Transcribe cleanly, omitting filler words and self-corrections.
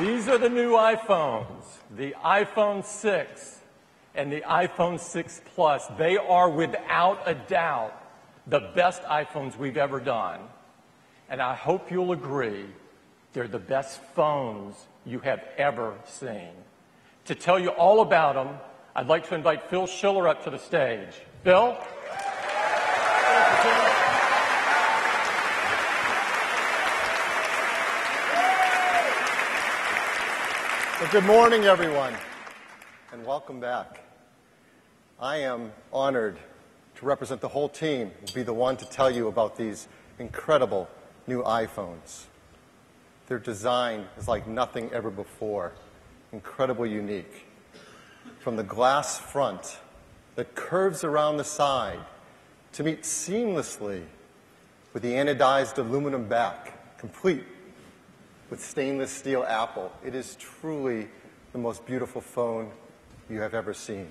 These are the new iPhones, the iPhone 6 and the iPhone 6 Plus. They are, without a doubt, the best iPhones we've ever done. And I hope you'll agree, they're the best phones you have ever seen. To tell you all about them, I'd like to invite Phil Schiller up to the stage. Phil? Thank you. Well, good morning, everyone, and welcome back. I am honored to represent the whole team and be the one to tell you about these incredible new iPhones. Their design is like nothing ever before, incredibly unique. From the glass front that curves around the side to meet seamlessly with the anodized aluminum back, complete with stainless steel Apple. It is truly the most beautiful phone you have ever seen.